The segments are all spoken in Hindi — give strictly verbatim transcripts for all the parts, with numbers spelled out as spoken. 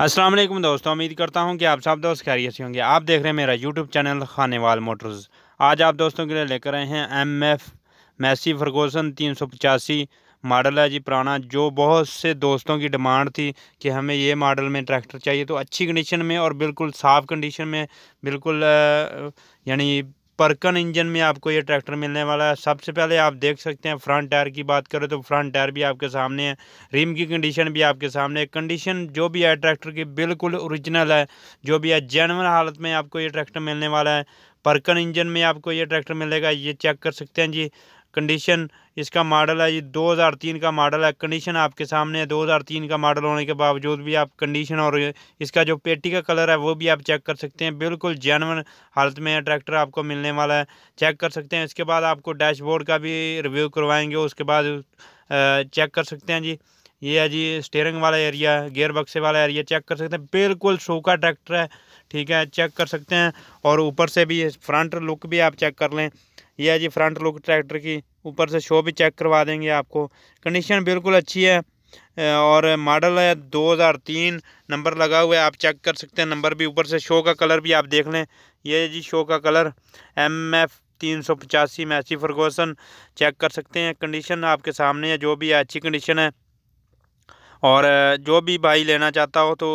अस्सलाम वालेकुम दोस्तों, उम्मीद करता हूं कि आप सब दोस्त खैरियत से होंगे। आप देख रहे हैं मेरा यूट्यूब चैनल खानेवाल मोटर्स। आज आप दोस्तों के लिए लेकर आए हैं एम एफ मैसी फर्गूसन तीन सौ पचासी मॉडल है जी, पुराना, जो बहुत से दोस्तों की डिमांड थी कि हमें ये मॉडल में ट्रैक्टर चाहिए। तो अच्छी कंडीशन में और बिल्कुल साफ़ कंडीशन में, बिल्कुल यानी परकन इंजन में आपको ये ट्रैक्टर मिलने वाला है। सबसे पहले आप देख सकते हैं, फ्रंट टायर की बात करें तो फ्रंट टायर भी आपके सामने है, रिम की कंडीशन भी आपके सामने है। कंडीशन जो भी है ट्रैक्टर की बिल्कुल ओरिजिनल है, जो भी है जेन्युइन हालत में आपको ये ट्रैक्टर मिलने वाला है। परकन इंजन में आपको ये ट्रैक्टर मिलेगा, ये चेक कर सकते हैं जी। कंडीशन इसका मॉडल है, ये दो हज़ार तीन का मॉडल है। कंडीशन आपके सामने है, दो हज़ार तीन का मॉडल होने के बावजूद भी आप कंडीशन और इसका जो पेटी का कलर है वो भी आप चेक कर सकते हैं, बिल्कुल जेन्युइन हालत में ट्रैक्टर आपको मिलने वाला है, चेक कर सकते हैं। इसके बाद आपको डैशबोर्ड का भी रिव्यू करवाएंगे, उसके बाद चेक कर सकते हैं जी। ये है जी स्टीयरिंग वाला एरिया, गियर बक्से वाला एरिया, चेक कर सकते हैं, बिल्कुल सूखा ट्रैक्टर है, ठीक है, चेक कर सकते हैं। और ऊपर से भी फ्रंट लुक भी आप चेक कर लें, यह है जी फ्रंट लुक ट्रैक्टर की, ऊपर से शो भी चेक करवा देंगे आपको। कंडीशन बिल्कुल अच्छी है और मॉडल है दो हज़ार तीन, नंबर लगा हुआ है, आप चेक कर सकते हैं नंबर भी। ऊपर से शो का कलर भी आप देख लें, यह है जी शो का कलर, एम एफ तीन सौ पचासी मैसी फर्गूसन, चेक कर सकते हैं। कंडीशन आपके सामने है, जो भी है अच्छी कंडीशन है। और जो भी भाई लेना चाहता हो तो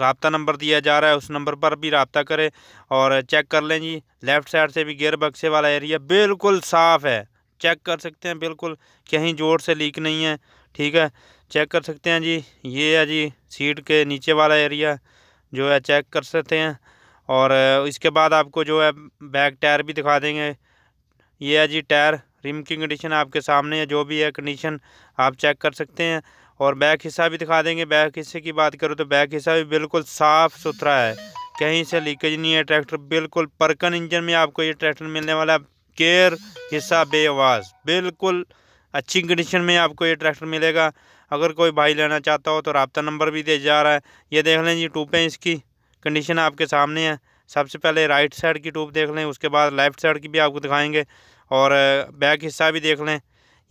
रब्ता नंबर दिया जा रहा है, उस नंबर पर भी रब्ता करें और चेक कर लें जी। लेफ़्ट साइड से भी गियर बक्से वाला एरिया बिल्कुल साफ़ है, चेक कर सकते हैं, बिल्कुल कहीं जोर से लीक नहीं है, ठीक है, चेक कर सकते हैं जी। ये है जी सीट के नीचे वाला एरिया जो है, चेक कर सकते हैं। और इसके बाद आपको जो है बैक टायर भी दिखा देंगे, ये है जी टायर। रिम की कंडीशन आपके सामने है, जो भी है कंडीशन आप चेक कर सकते हैं। और बैक हिस्सा भी दिखा देंगे। बैक हिस्से की बात करो तो बैक हिस्सा भी बिल्कुल साफ़ सुथरा है, कहीं से लीकेज नहीं है। ट्रैक्टर बिल्कुल परकन इंजन में आपको ये ट्रैक्टर मिलने वाला है। गेयर हिस्सा बे आवाज़, बिल्कुल अच्छी कंडीशन में आपको ये ट्रैक्टर मिलेगा। अगर कोई भाई लेना चाहता हो तो रब्ता नंबर भी दिया जा रहा है। ये देख लें जी टूपें, इसकी कंडीशन आपके सामने है। सबसे पहले राइट साइड की टूप देख लें, उसके बाद लेफ़्ट साइड की भी आपको दिखाएंगे और बैक हिस्सा भी देख लें।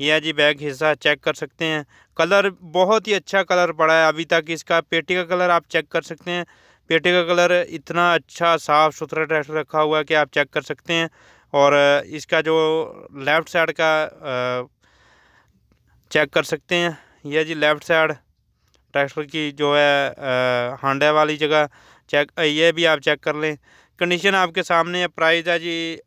यह जी बैग हिस्सा, चेक कर सकते हैं। कलर बहुत ही अच्छा कलर पड़ा है अभी तक इसका। पेटी का कलर आप चेक कर सकते हैं, पेटी का कलर इतना अच्छा साफ़ सुथरा ट्रैक्टर रखा हुआ है कि आप चेक कर सकते हैं। और इसका जो लेफ़्ट साइड का आ, चेक कर सकते हैं, यह जी लेफ़्ट साइड ट्रैक्टर की जो है हांडा वाली जगह, चेक ये भी आप चेक कर लें। कंडीशन आपके सामने है। प्राइस है जी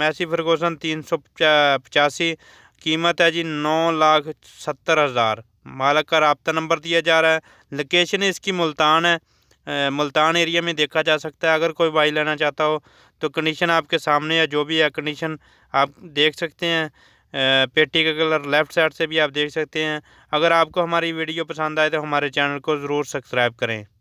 मैसी फर्गूसन तीन सौ पचासी, कीमत है जी नौ लाख सत्तर हज़ार। मालक का रब्ता नंबर दिया जा रहा है। लोकेशन इसकी मुल्तान है, मुल्तान एरिया में देखा जा सकता है। अगर कोई भाई लेना चाहता हो तो कंडीशन आपके सामने है, जो भी है कंडीशन आप देख सकते हैं। पेटी का कलर लेफ़्ट साइड से भी आप देख सकते हैं। अगर आपको हमारी वीडियो पसंद आए तो हमारे चैनल को ज़रूर सब्सक्राइब करें।